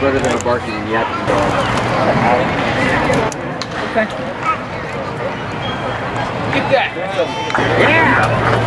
Better than a barking and yapping dog. Okay. Get that. Yeah.